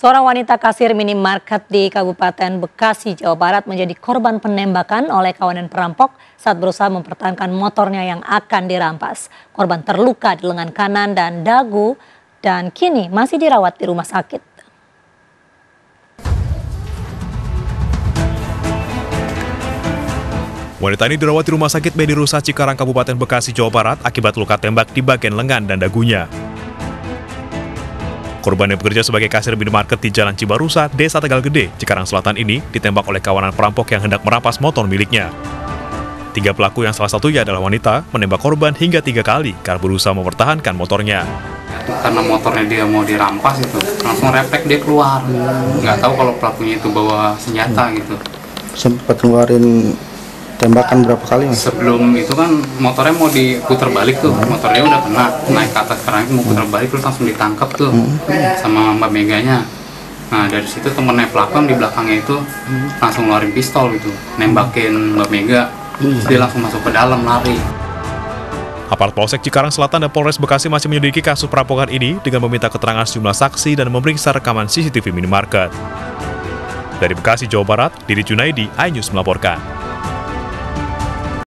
Seorang wanita kasir minimarket di Kabupaten Bekasi, Jawa Barat menjadi korban penembakan oleh kawanan perampok saat berusaha mempertahankan motornya yang akan dirampas. Korban terluka di lengan kanan dan dagu dan kini masih dirawat di rumah sakit. Wanita ini dirawat di rumah sakit Medirusa Cikarang, Kabupaten Bekasi, Jawa Barat akibat luka tembak di bagian lengan dan dagunya. Korban yang bekerja sebagai kasir minimarket di Jalan Cibarusa, Desa Tegal Gede, Cikarang Selatan ini ditembak oleh kawanan perampok yang hendak merampas motor miliknya. Tiga pelaku yang salah satunya adalah wanita menembak korban hingga 3 kali karena berusaha mempertahankan motornya. Karena motornya dia mau dirampas itu, langsung refleks dia keluar. Nggak tahu kalau pelakunya itu bawa senjata gitu. Sempat ngeluarin tembakan berapa kali? Sebelum itu kan motornya mau diputar balik tuh, motornya udah kena naik ke atas kerang, mau putar balik terus langsung ditangkap tuh sama Mbak Meganya. Nah dari situ temennya pelaku di belakangnya itu langsung ngeluarin pistol gitu, nembakin Mbak Mega, terus dia langsung masuk ke dalam lari. Aparat Polsek Cikarang Selatan dan Polres Bekasi masih menyelidiki kasus perampokan ini dengan meminta keterangan sejumlah saksi dan memeriksa rekaman CCTV minimarket. Dari Bekasi, Jawa Barat, Diri Junaidi, iNews melaporkan.